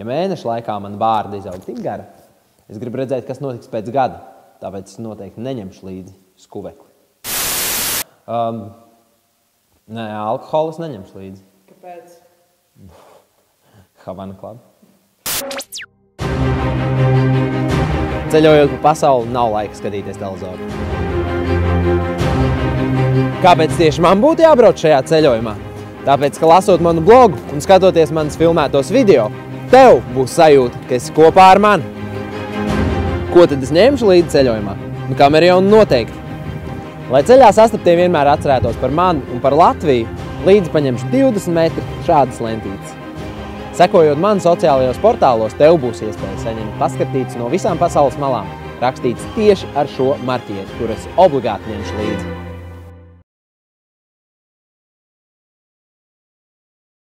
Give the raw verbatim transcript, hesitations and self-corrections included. Ja mēneša laikā man vārdi izaug tik gara, es gribu redzēt, kas notiks pēc gada, tāpēc es noteikti neņemšu līdzi skuvekli. Um, nē, alkoholu es neņemšu līdzi. Kāpēc? Havana Club. Ceļojot pa pasauli, nav laika skatīties televizoru. Kāpēc tieši man būtu jābrauc šajā ceļojumā? Tāpēc, ka lasot manu blogu un skatoties manas filmētos video, tev būs sajūta, ka esi kopā ar mani. Ko tad es ņemšu līdzi ceļojumā? Nu, kamerionu noteikti. Lai ceļā sastaptie vienmēr atcerētos par mani un par Latviju, līdzi paņemšu divdesmit metri šādas lentītes. Sekojot man sociālajos portālos, tev būs iespēja saņemt paskatītas no visām pasaules malām, rakstītas tieši ar šo marķieri, kuras obligāti ņemšu līdzi.